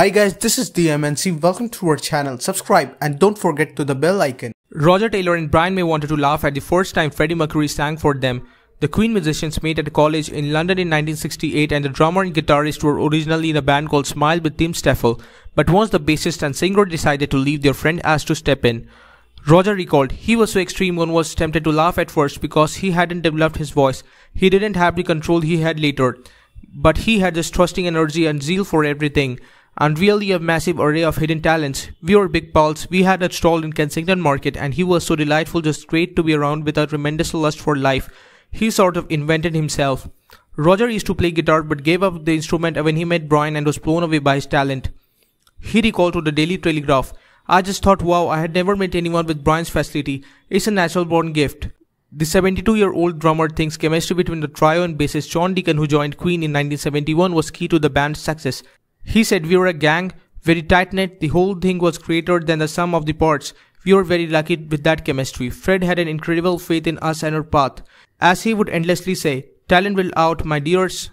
Hi guys, this is DMNC. Welcome to our channel. Subscribe and don't forget to the bell icon. Roger Taylor and Brian May wanted to laugh at the first time Freddie Mercury sang for them. The Queen musicians met at a college in London in 1968, and the drummer and guitarist were originally in a band called Smile with Tim Staffell. But once the bassist and singer decided to leave, their friend asked to step in. Roger recalled, "He was so extreme one was tempted to laugh at first because he hadn't developed his voice. He didn't have the control he had later. But he had this trusting energy and zeal for everything. And really a massive array of hidden talents. We were big pals, we had a stall in Kensington Market, and he was so delightful, just great to be around, with a tremendous lust for life. He sort of invented himself." Roger used to play guitar but gave up the instrument when he met Brian and was blown away by his talent. He recalled to the Daily Telegraph, "I just thought, wow, I had never met anyone with Brian's facility. It's a natural born gift." The 72-year-old drummer thinks chemistry between the trio and bassist John Deacon, who joined Queen in 1971, was key to the band's success. He said, "We were a gang, very tight-knit, the whole thing was greater than the sum of the parts. We were very lucky with that chemistry. Fred had an incredible faith in us and our path. As he would endlessly say, talent will out, my dears."